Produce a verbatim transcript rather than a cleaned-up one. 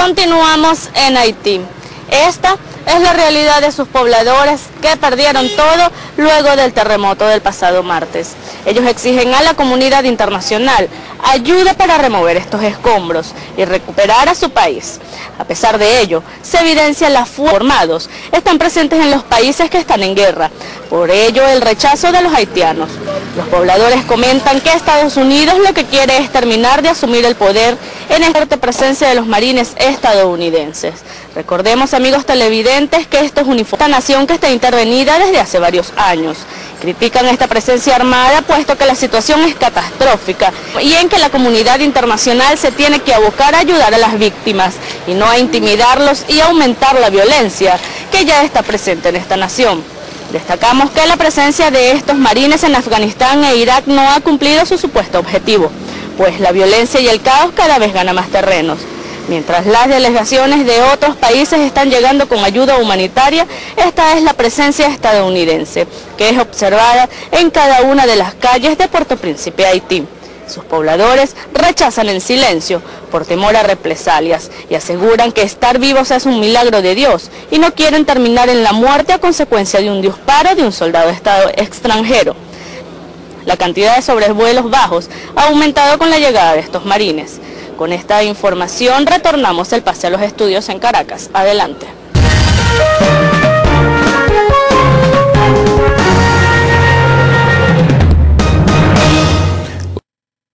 Continuamos en Haití. Esta es la realidad de sus pobladores que perdieron todo luego del terremoto del pasado martes. Ellos exigen a la comunidad internacional ayuda para remover estos escombros y recuperar a su país. A pesar de ello, se evidencia las fuerzas armadas están presentes en los países que están en guerra. Por ello, el rechazo de los haitianos. Los pobladores comentan que Estados Unidos lo que quiere es terminar de asumir el poder en la fuerte presencia de los marines estadounidenses. Recordemos, amigos televidentes, que esto es una nación que está intervenida desde hace varios años. Critican esta presencia armada puesto que la situación es catastrófica y en que la comunidad internacional se tiene que abocar a ayudar a las víctimas y no a intimidarlos y aumentar la violencia que ya está presente en esta nación. Destacamos que la presencia de estos marines en Afganistán e Irak no ha cumplido su supuesto objetivo, pues la violencia y el caos cada vez ganan más terrenos. Mientras las delegaciones de otros países están llegando con ayuda humanitaria, esta es la presencia estadounidense, que es observada en cada una de las calles de Puerto Príncipe, Haití. Sus pobladores rechazan en silencio por temor a represalias y aseguran que estar vivos es un milagro de Dios y no quieren terminar en la muerte a consecuencia de un disparo de un soldado extranjero. La cantidad de sobrevuelos bajos ha aumentado con la llegada de estos marines. Con esta información retornamos el pase a los estudios en Caracas. Adelante.